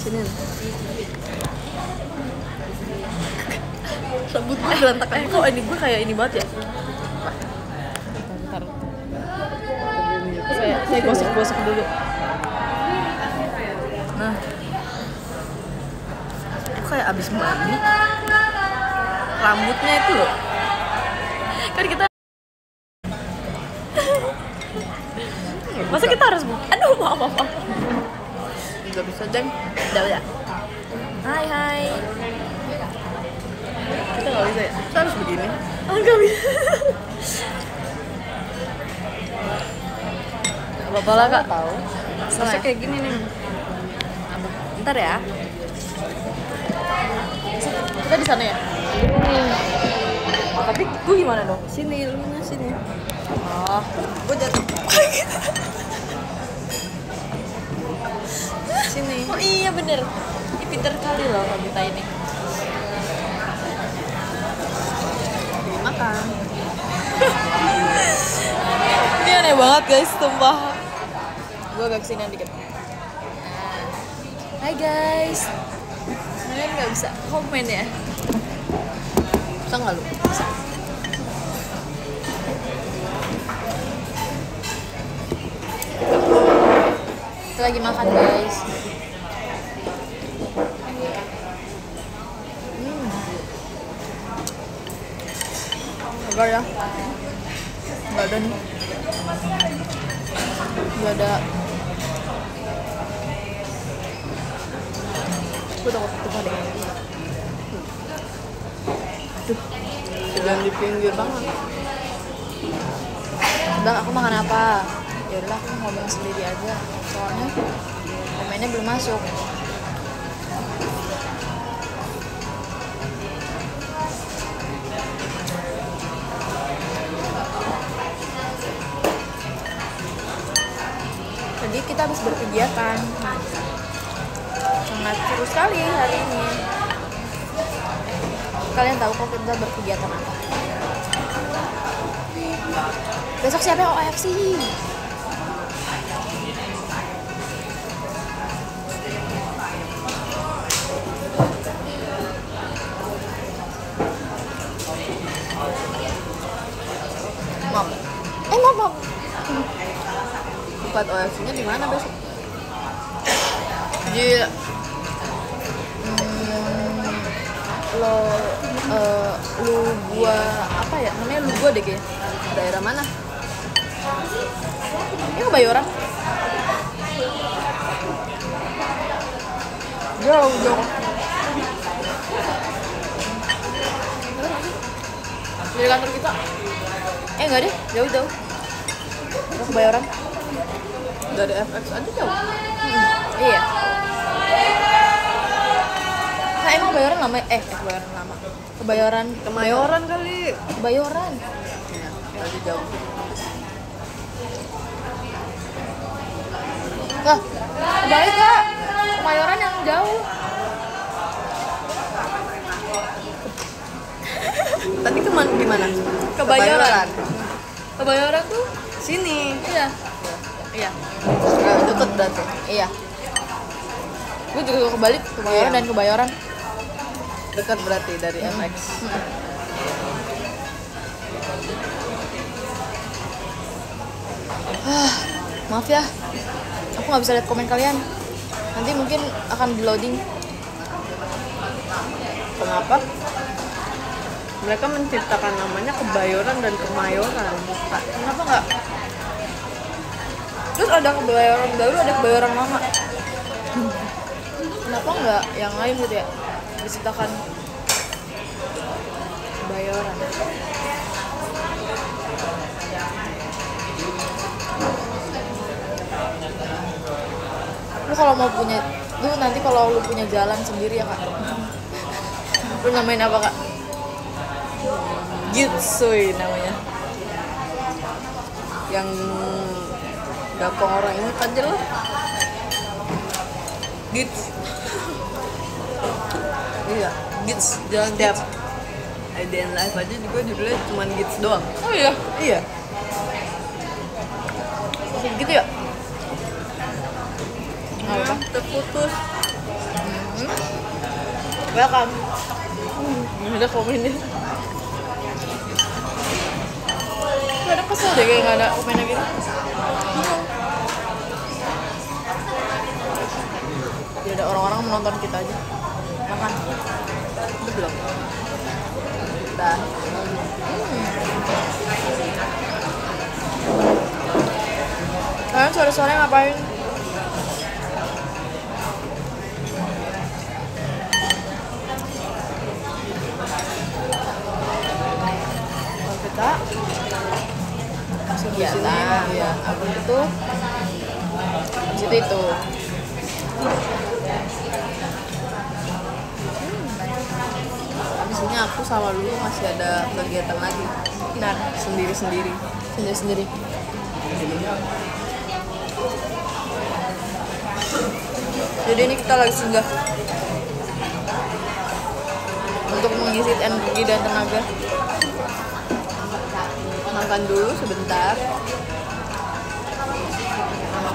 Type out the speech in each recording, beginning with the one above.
Sini. Rambut gue berantakan. Kok ini gue kayak ini banget ya? Bentar. Saya gosok-gosok dulu. Nah. Gue kayak abis mandi. Rambutnya itu loh. Kan kita masa kita harus buka? Aduh, maaf. Gak bisa, Jeng. Udah. Hai. Kita gak bisa ya? Kita harus begini. Gak bisa. Gak apa-apa lah, Kak. Masa kayak gini nih. Ntar ya. Kita di sana ya? Tapi gue gimana dong? Sini, Luna sini. Oh, gue jatuh. Sini. Oh iya bener. Ini pinter kali loh Kabita ini. Makan. Ini aneh banget guys, tumpah. Gue agak kesinian dikit. Hai guys. Kalian nggak bisa komen ya? Bisa nggak lu? Bisa. Kita lagi makan guys. Segar ya. Gak ada. Gue takut ketukar deh. Aduh, jangan di pinggir banget. Bang, aku makan apa? Yaudah aku ngomong sendiri aja. Soalnya komennya belum masuk. Jadi kita habis berkegiatan. Sangat seru sekali hari ini. Kalian tahu kok kita berkegiatan apa? Besok siapa yang OFC? Mom. Tempat OFC-nya di mana besok? Di Lugua apa ya? Namanya Lugua deh kayaknya. Daerah mana? Ini Kebayoran. Jauh. Dari kantor kita? Enggak deh, jauh. Kebayoran. Gak ada FX aja jauh. Iya. Nah emang Kebayoran lama ya? Kebayoran lama. Kemayoran kali. Kebayoran. Ya, aja jauh. Kak, kebalik Kak. Kemayoran yang jauh. Tadi kemana? Gimana? Kebayoran tuh sini. Iya. Deket berarti. Iya. Gue juga kebalik Kebayoran dan Kebayoran. Dekat berarti dari FX. Maaf ya. Aku nggak bisa lihat komen kalian. Nanti mungkin akan di loading. Kenapa? Mereka menciptakan namanya Kebayoran dan Kemayoran. Kenapa nggak? Terus ada Kebayoran baru, ada Kebayoran lama. Kenapa nggak yang lain gitu ya? Diciptakan Kebayoran. Lu kalau mau punya, lu nanti kalau lu punya jalan sendiri ya Kak. Lu namain apa Kak? Gitsui namanya. Yang gampang orang ini kan jelas. Gits. Iya, Gits jalan tiap IDN Live aja juga judulnya cuma Gits doang. Oh iya? Iya. Gitu ya? Terputus. Welcome. Ada komennya. Gak ada kesel deh kayak gak ada komennya gitu. Ya ada orang-orang menonton kita aja. Makan. Itu belum. Dah. Kalian sore-sore ngapain? Kegiatan ya, aku itu habis itu habisnya aku sama Lulu masih ada kegiatan lagi. Benar, sendiri-sendiri jadi ini kita lagi singgah untuk mengisi energi dan tenaga. Makan dulu sebentar,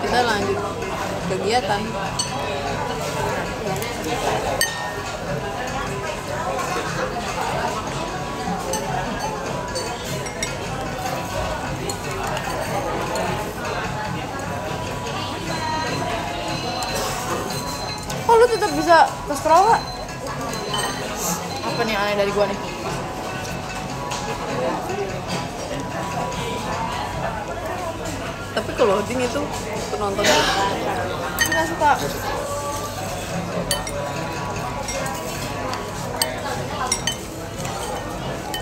kita lanjut kegiatan. Oh, lu tetap bisa ke sekolah? Apa nih aneh dari gua nih? Tapi kalau loading itu penontonnya nggak suka.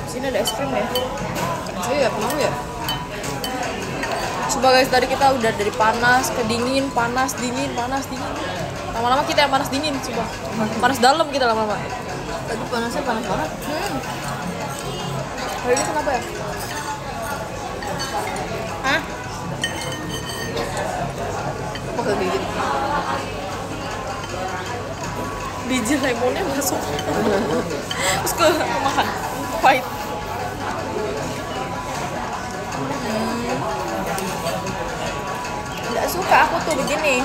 Sini ada es krim ya? Iya, penuh ya? Coba guys, tadi kita udah dari panas ke dingin, panas, dingin, panas, dingin. Lama-lama kita yang panas dingin, coba. Panas dalam kita lama-lama. Tadi panasnya panas banget. Hari ini kenapa ya? Hah? Pakai bibir. Biji lemonnya masuk. Terus ke makan. Pahit. Nggak suka aku tuh begini.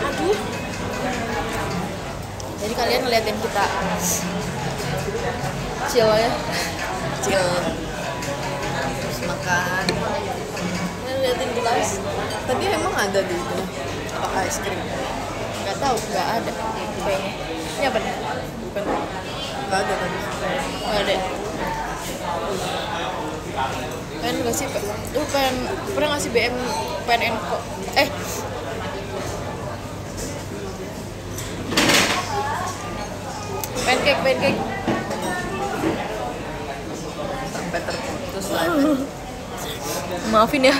Aduh. Jadi kalian ngeliatin kita chill ya, chill terus makan. Kalian ngeliatin kita. Tadi emang ada di itu apa es krim? Nggak tahu, nggak ada. Kayaknya. Ini apa nih? Bukan. Nggak ada tadi. Nggak ada. Pengen nggak sih? Lu pernah nggak sih BM pengen kok? Pancake sampai terputus lagi. Maafin ya,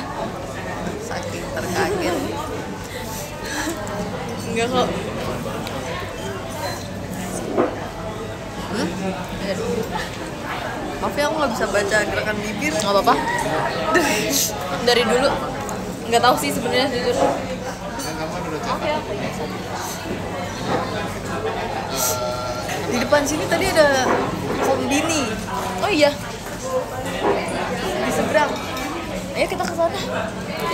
saking terkaget. Enggak kok. Maaf ya, aku nggak bisa baca gerakan bibir. Nggak apa-apa. Dari dulu nggak tahu sih sebenarnya, jujur. Maaf ya. Di depan sini tadi ada Kombini. Oh iya, di seberang. Ayo kita ke sana.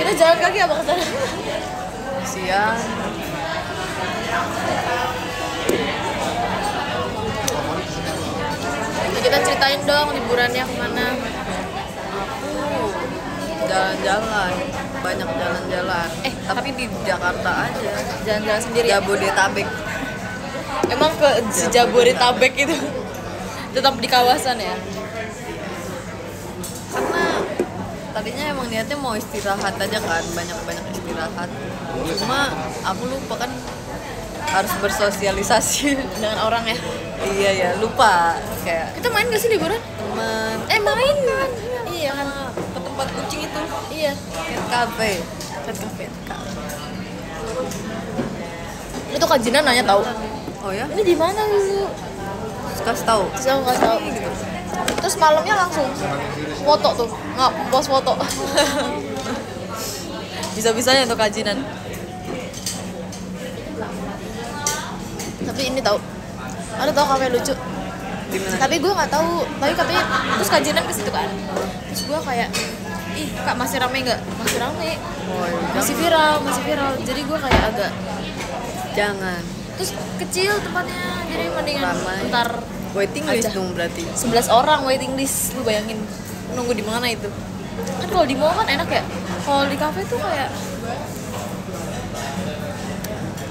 Kita jalan kaki apa ke sana? Siang. Kita ceritain dong liburannya kemana. Aku jalan-jalan, banyak jalan-jalan. Tapi di Jakarta aja. Jalan-jalan sendiri. Jabodetabek. Emang ke Jabodetabek itu tetap di kawasan ya? Karena tadinya emang niatnya mau istirahat aja kan, banyak-banyak istirahat. Cuma aku lupa kan harus bersosialisasi dengan orang ya. Iya ya, lupa. Kayak kita main gak sih liburan? Temen. Main kan? Iya kan, ke tempat kucing itu. Iya. Cat cafe. Itu Kak Jina nanya tahu. Oh ya? Ini di mana Lulu? Kasih tahu. Kasih tahu. Terus malamnya langsung foto tuh, nggak post foto. Bisa-bisanya untuk kajinan. Tapi ini tau, ada tau kafe lucu. Dimana? Tapi gue nggak tahu. Tapi katanya terus kajinan ke situ kan. Terus gue kayak, ih kak masih rame nggak? Masih rame. Oh, masih viral, masih viral. Jadi gue kayak agak jangan. Terus kecil tempatnya, jadi mendingan ramai. Ntar waiting list dong berarti. 11 orang waiting list, lu bayangin nunggu di mana itu? Kan kalau di mall kan enak ya. Kalau di kafe tuh kayak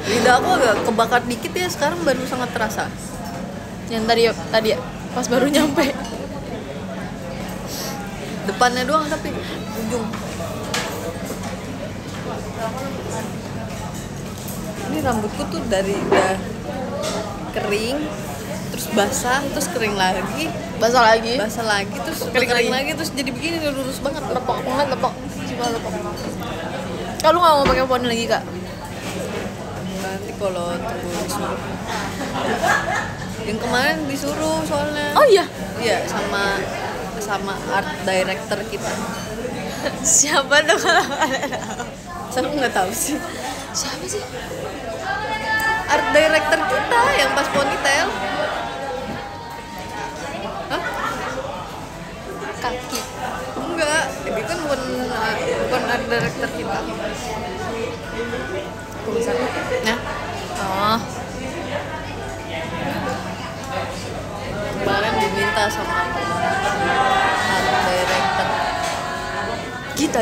lidah aku agak kebakar dikit ya sekarang, baru sangat terasa. Yang tadi ya, pas baru nyampe. Depannya doang tapi ujung. Ini rambutku tuh dari udah kering, terus basah, terus kering lagi, basah lagi, terus kering lagi, terus jadi begini lurus banget, lepok, cuma lepok. Kalau nggak mau pakai poni lagi kak? Nanti kalau tunggu disuruh. Yang kemarin disuruh soalnya. Oh iya? Iya sama art director kita. Siapa dong? Saya nggak tahu sih. Siapa sih? Art director kita yang pas ponytail. Hah? Kaki? Enggak, itu kan bukan art director kita. Tulisannya? Nah. Oh. Kemarin diminta sama art director.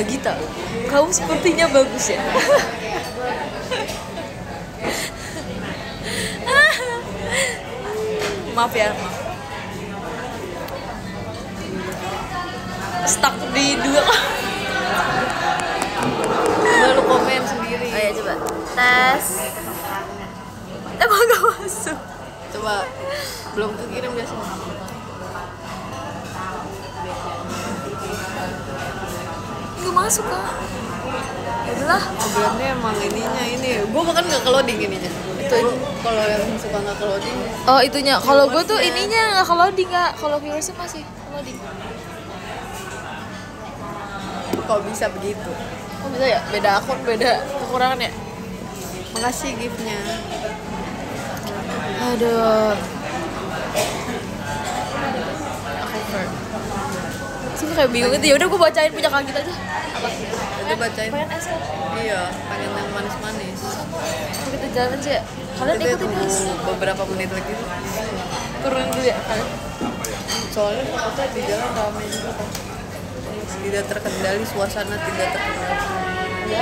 Gita, kamu sepertinya bagus ya. Maaf ya, stuck di dua. Lalu komen sendiri. Ayo coba tes. Emang gak masuk. Coba belum kekirim biasanya. Gak masuk kak. Yaudahlah. Programnya emang ininya ini. Gue bahkan gak keloding ininya. Kalau yang suka nggak clouding, oh itunya. Kalau gue tuh ininya nggak clouding nggak. Kalau viewersnya masih clouding. Kok bisa begitu? Kok bisa ya? Beda akun, beda kekurangan ya. Makasih giftnya. Aduh. Sih kayak bingung gitu. Ya udah gue bacain punya kak kita aja. Apa? Udah bacain. Pengen es kan? Iya, pengen yang manis-manis. Kita jalan aja. Kalian ikutin guys. Beberapa menit lagi turun dulu ya kalian. Soalnya kita di jalan ramai juga kan. Tidak terkendali, suasana tidak terkendali. Ya.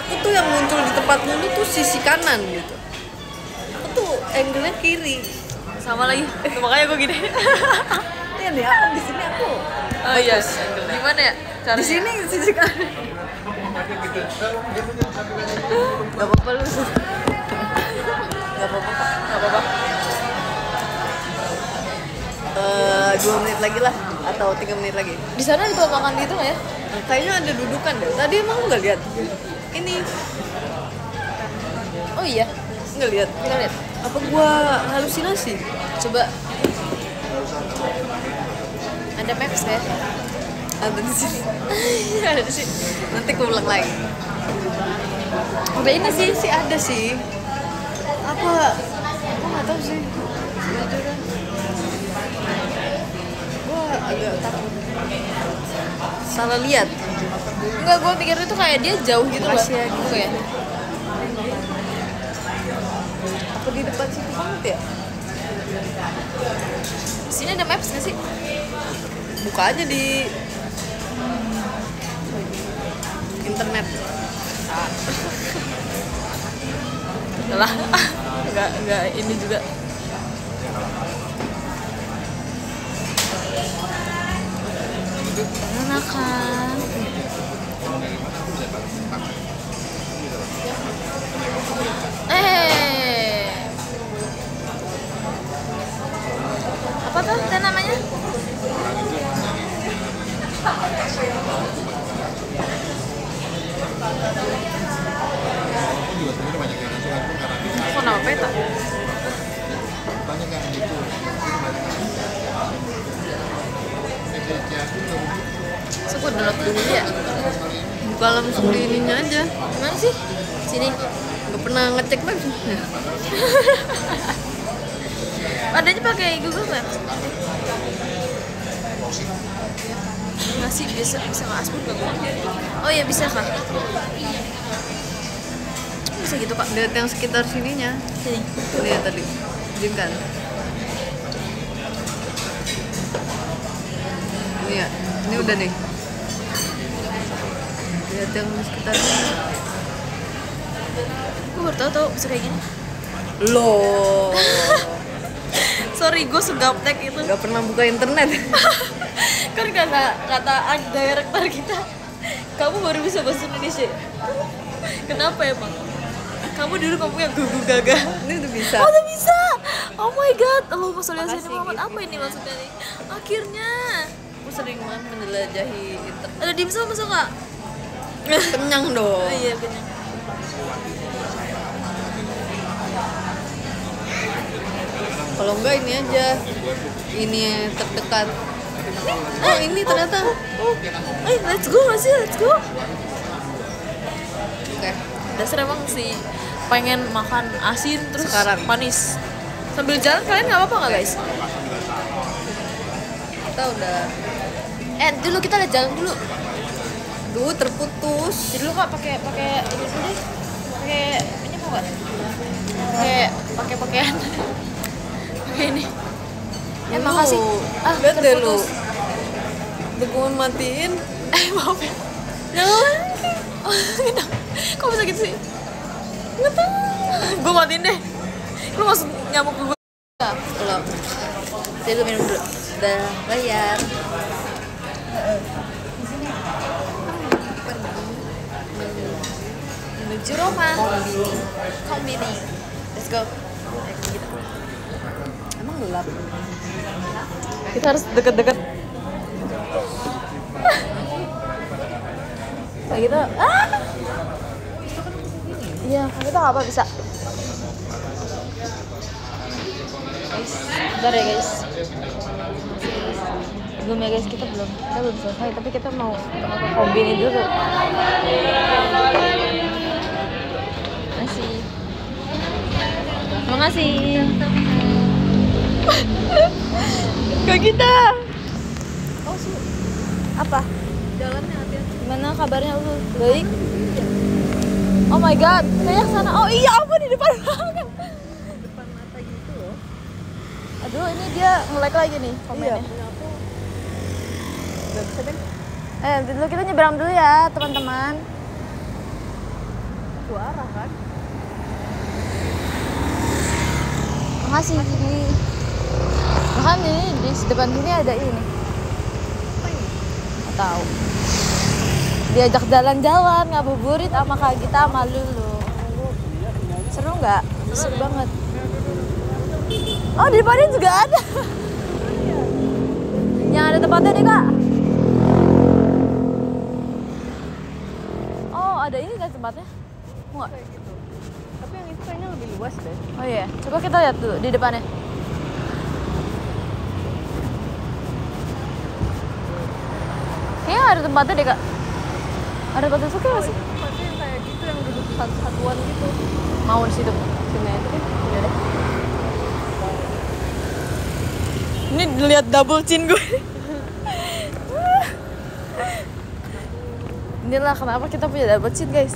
Aku tuh yang muncul di tempat Lulu tuh sisi kanan gitu. Aku tuh angle-nya kiri. Sama lagi. Makanya gue gini. Ini ya, di sini aku. Oh iya. Gimana ya? Caranya? Di sini sisi kanan. Gak apa-apa lu. Gak apa-apa. 2 menit lagi lah, atau 3 menit lagi. Di sana ada makan gitu nggak ya? Kayaknya ada dudukan deh. Tadi emang nggak lihat. Ini. Oh iya. Nggak lihat. Apa gua halusinasi? Coba. Ada maps ya? Ada di sini. Ada di sini. Nanti aku ulang lagi. Udah ini sih ada sih. Apa? Aku nggak tahu sih. Sejujuran. Gua agak takut. Salah lihat. Enggak, gua pikirnya tuh kayak dia jauh gitu loh. Gitu ya. Aku di depan situ banget ya. Di sini ada maps nggak sih? Buka aja di internet. Ah. Lah, nggak ini juga. Mana kan? Apa tuh itu namanya? Kok nama peta? Tanya kan gitu. Terus aku download dulu ya, buka langsung di ininya aja. Gimana sih? Sini gak pernah ngecek lagi. Adanya pakai Google Maps. Nggak sih, biasa bisa nggak asbun gak? Oh iya bisa kak. Bisa gitu kak. Lihat yang sekitar sininya. Sini. Lihat tadi. Jengkan. Ini ya. Ini udah nih. Lihat yang sekitar sini. Gue baru tau bisa kayak gini. Loh. Sorry, gue segaptek itu. Gak pernah buka internet. Kan kata director kita, kamu baru bisa bahasa Indonesia. Kenapa emang? Kamu dulu ngomongnya gugu gaga. Ini udah bisa. Oh udah bisa. Oh my god. Allahumma sholli ala sayyidina Muhammad. Apa ini maksudnya nih? Akhirnya aku sering banget menjelajahi internet. Ada dimsum masuk nggak? Kenyang dong. Oh, iya kenyang. Kalau enggak ini aja, ini terdekat. Oh ini ternyata. Let's go gak sih? Let's go. Oke. Dasar emang sih pengen makan asin terus sekarang manis. Sambil jalan kalian nggak apa-apa nggak guys? Kita udah. Dulu kita lihat jalan dulu. Duh terputus. Dulu kak pakai ini dulu deh. Pakai apa kak? Pakai pakaian. Ini emang kasih lihat deh lu dukungan matiin maaf ya jangan kok bisa gitu sih nggak tahu gue matiin deh lu masuk nyamuk gue belum saya gue minum dulu udah bayar pergi menuju rumah kombini let's go gelap. Kita harus deket-deket. Kayak gitu. Iya, kita nggak apa bisa. Bentar ya guys. Belum ya guys, kita belum selesai. Tapi kita mau kombini dulu. Makasih. Terima kasih. Kak kita. Oh, su. Apa? Jalannya hati-hati. Gimana kabarnya lu? Baik. Oh my god, kayak sana. Oh iya, ampun di depan banget. Depan mata gitu loh. Aduh, ini dia nge-like lagi nih komennya. Iya, aku. Udah bisa, Bang. Dulu kita nyebrang dulu ya, teman-teman. Dua arah kan? Makasih ini. Bahkan ini di depan sini ada ini. Apa ini? Nggak tahu. Diajak jalan-jalan, ngabuburit sama Kak Gita sama Lulu. Seru nggak? Seru banget. Oh, di depannya juga ada. Yang ada tempatnya nih, Kak. Oh, ada ini kan tempatnya? Enggak. Tapi yang itu kayaknya lebih luas deh. Oh iya, coba kita lihat dulu di depannya. Kayaknya ada tempatnya deh kak. Ada tempat suka nggak sih? Tempatnya yang kayak gitu yang duduk satu-satuan gitu. Mau di situ? Sini aja deh. Udah deh. Ini lihat double chin gue. Inilah kenapa kita punya double chin guys.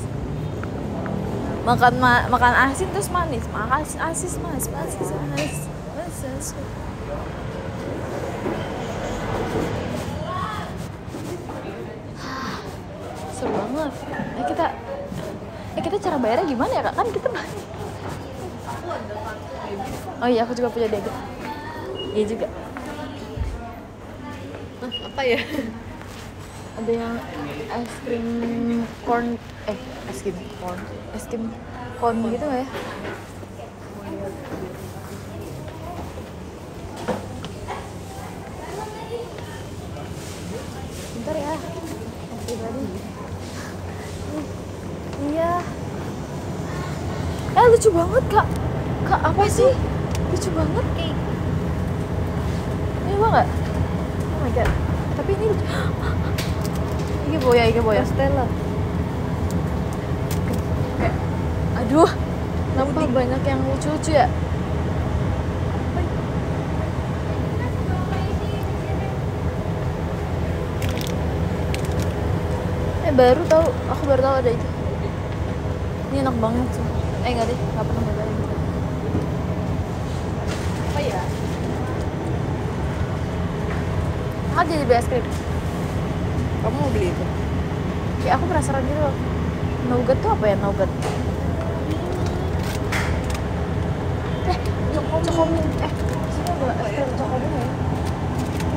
Makan asin terus manis, makan asin manis, manis. Seru banget. Kita cara bayarnya gimana ya kak? Kan kita banyak. Oh iya, aku juga punya debit. Iya juga. Apa ya? Ada yang es krim corn, es krim corn gitu nggak ya? Bentar ya. Iya. Lucu banget kak. Kak apa sih? Lucu banget. Ini gua nggak? Oh my god. Tapi 빙이 이게 뭐야 이게 뭐야? 스텔라. Aduh, nampak banyak yang lucu-lucu ya. Baru tahu, aku baru tahu ada itu. Ini enak banget sih. Enggak deh, nggak pernah nyobain. Oh iya. Aku jadi beli es krim. Kamu mau beli itu? Ya aku penasaran gitu loh. Nougat tuh apa ya nougat? Cokomin. Sini ada es krim cokomin ya?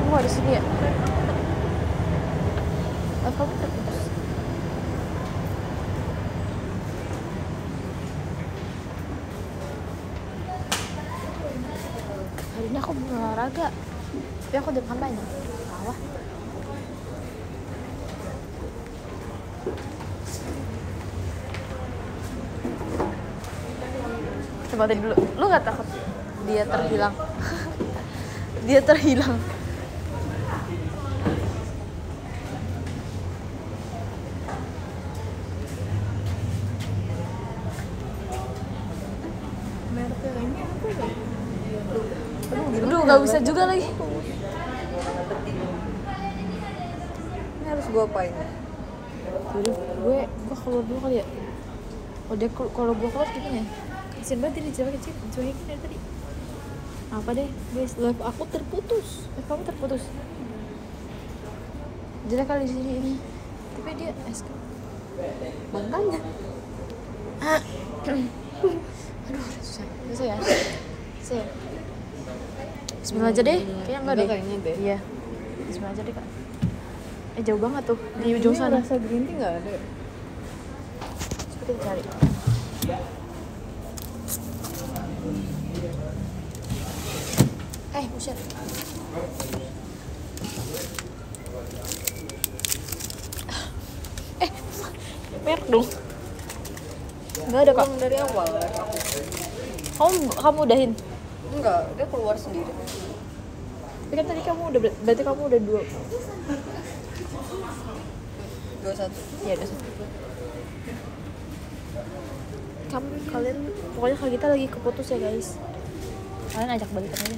Kamu ada sini ya? Kamu terputus. Hari ini aku belum olahraga, tapi aku udah makan banyak. Awah. Coba tadi dulu, lu gak takut dia terhilang? Dia terhilang. Aduh, gak bisa juga lagi. Ini harus gue apain? Aduh, gue keluar dulu kali ya. Oh dia kalau gue keluar gimana ya? Kasian banget dia dicuekin dari tadi. Apa deh, guys, live aku terputus. Live kamu terputus. Jelek kali di sini ini. Tapi dia es krim. Bangkanya. Aduh, susah ya. Susah ya. Bismillah aja deh, kayaknya enggak deh. Kayaknya deh. Iya. Bismillah aja deh, Kak. Jauh banget tuh di ujung sana. Rasa green tea enggak ada. Coba kita cari. Buset. Merk dong. Enggak ada, Kak. Dari awal. Kamu udahin. Enggak, dia keluar sendiri. Tapi kan tadi kamu udah, berarti kamu udah 21. Iya, 21. Kalian, pokoknya kalau kita lagi keputus ya guys. Kalian ajak balikan aja.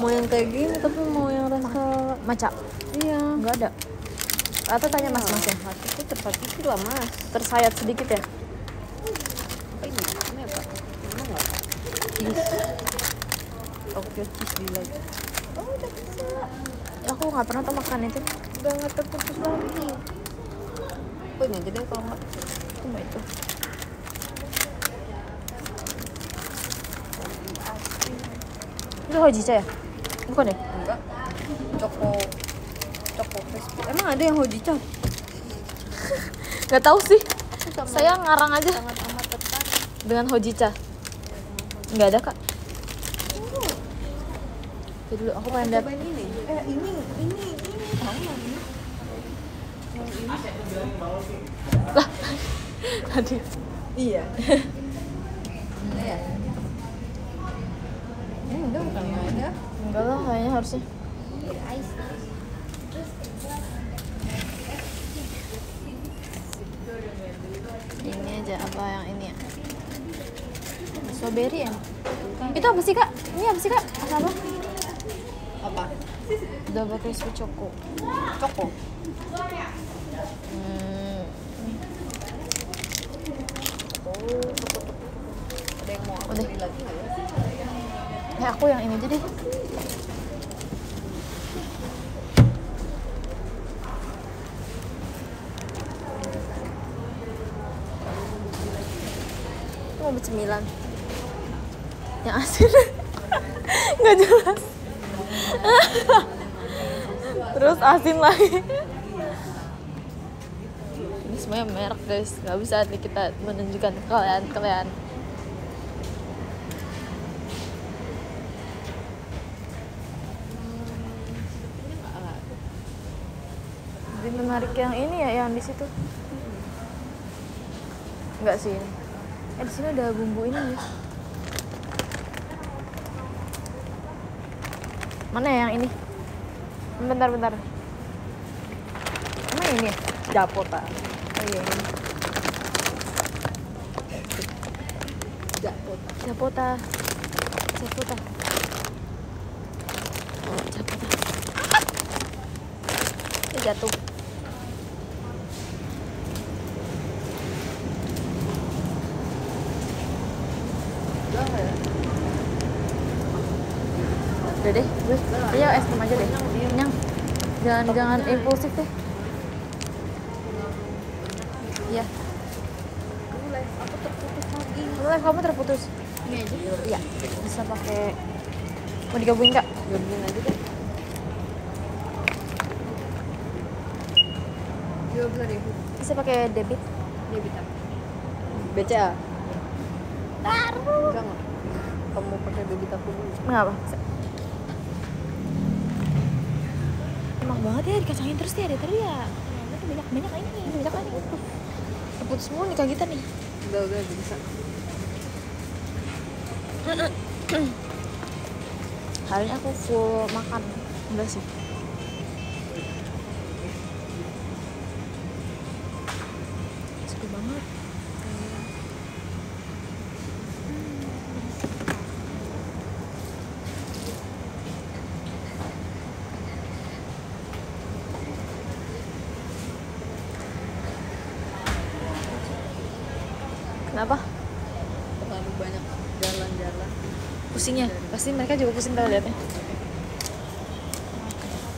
Mau yang kayak gini, tapi mau yang rasa maca. Iya. Enggak ada. Atau tanya mas-mas ya. Mas itu cepat itu lah mas. Tersayat sedikit ya. Oke, cheese lagi. Oh, udah bisa. Aku nggak pernah tuh makan itu. Udah nggak terputus lagi. Oh, ini aja deh kalau nggak. Cuma itu. Itu hojicha ya? Bukan deh? Enggak. Choco crispy. Emang ada yang hojicha? Nggak tahu sih. Saya ngarang aja. Sangat amat tertarik. Dengan hojicha. Nggak ada, Kak. Dulu aku pengen dapat ini tahu namanya. Lah. Tadi. Iya. Ya. Ini udah bukan ada. Enggak lah, kayaknya harusnya. Ini aja apa yang ini ya? Strawberry ya? Itu apa sih, Kak? Ini apa sih, Kak? Apa? Apa? Double crispy choco. Ada yang mau beli lagi nggak ya? Ya aku yang ini aja deh. Aku mau cemilan yang asin. Nggak jelas. Terus asin lagi. Ini semuanya merek guys, nggak bisa kita menunjukkan ke kalian. Lebih menarik yang ini ya, yang di situ. Nggak sih ini. Di sini ada bumbu ini ya. Mana yang ini? Bentar. Emang ini dapur, Pak. Oh, iya. Japota. Ini jatuh. Udah deh, ayo es krim aja deh. Nyang, jangan impulsif deh. Iya. Kamu terputus. Ini aja. Iya. Bisa pakai. Mau digabungin nggak? Gabungin aja deh. 12.000. Bisa pakai debit? Debit apa? BCA. Taruh. Jangan. Kamu pakai debit aku dulu. Kenapa? Emang banget ya dikacangin terus ya, tadi ya. Itu banyak ini, terputus semua nih kayak kita nih. Udah bisa. Hari ini aku full makan, udah sih. Seru banget. Kenapa? Terlalu banyak jalan-jalan. Pusingnya? Pasti mereka juga pusing kalau lihatnya.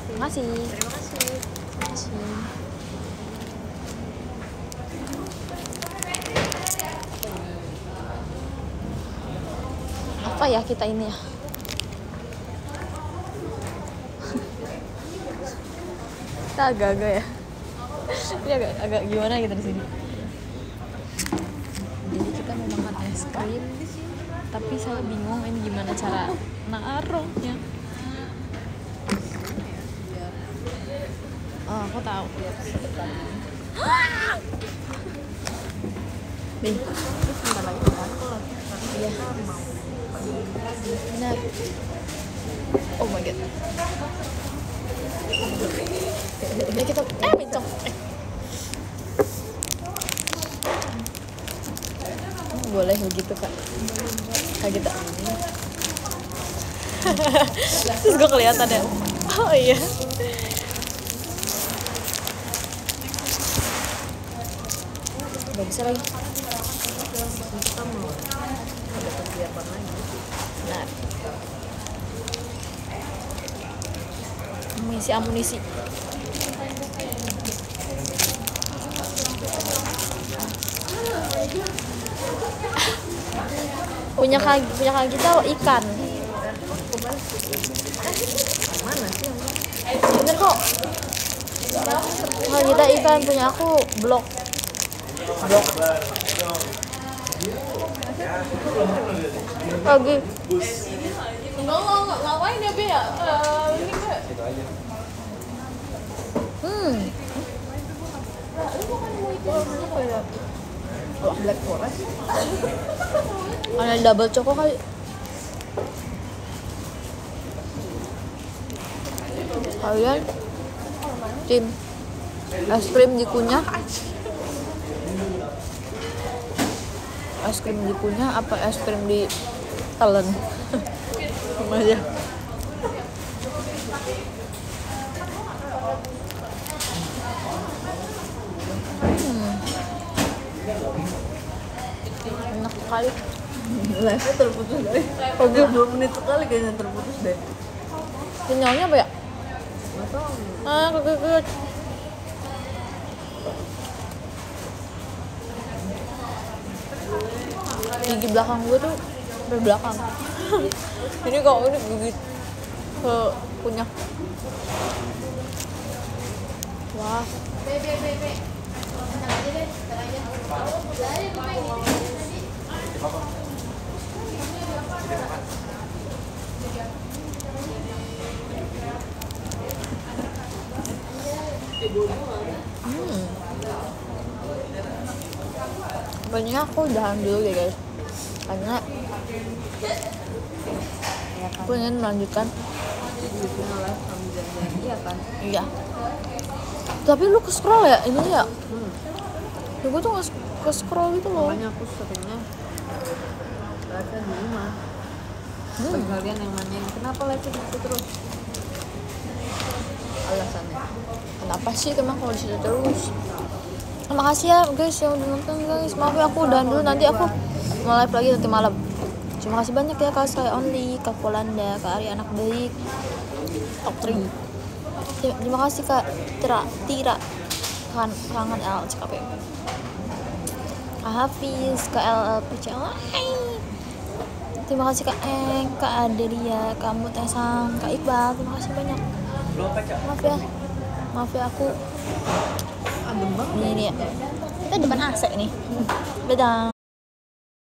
Terima kasih. Apa ya kita ini ya? Kita agak-agak ya. Ini agak gimana kita di sini? Mau makan es krim, tapi saya bingung ini gimana cara naruhnya. Oh, aku tahu. Nih, sebentar lagi kan? Iya. Benar. Oh my god. Ini kita bencong. Boleh begitu Kak. Kayak gitu. Terus gue kelihatan ya. Oh iya. Gak bisa lagi. Kita mau ada persiapan lagi. Benar. Mengisi amunisi. Punya kaki kita ikan. Mana sih? Bener kok. Kaki kita ikan, punya aku blok. Lagi. Enggak ngawain ya Be ya. Ini Be. Lu bukan mau ikut apa ya? Black forest. Ada double choco kali. Kalian tim es krim dikunyah apa es krim ditelen? Sama aja. Enak sekali. Live-nya terputus deh. Oke, 2 menit sekali kayaknya terputus deh. Sinyalnya apa ya? Nggak tahu. Kegeget. Gigi belakang gue tuh berbelakang. Ini kok ini gigi ke kunyah. Wah. Be. Sebenarnya aku udahan dulu deh guys, karena pengen melanjutkan Iya kan? Iya. Tapi lu ke scroll ya ini ya? Ya gue tuh ke scroll gitu loh. Makanya aku seringnya baca di rumah. Bagi kalian yang nanyain kenapa live itu terus? Alasannya kenapa sih emang kalau disitu terus? Makasih ya guys yang udah nonton guys. Maaf ya aku udahan dulu, nanti aku mau live lagi nanti malam. Terima kasih banyak ya Kak Sky Only, Kak Polanda, Kak Ari Anak Baik, Kak Tri. Terima kasih Kak Tira, Kangen L, CKP, Kak Hafiz, Kak LLPCL. Terima kasih Kak Eng, Kak Adelia, Kak Mutesang, Kak Iqbal. Terima kasih banyak. Maaf ya aku. Ini dia. Kita depan AC nih. Bedang.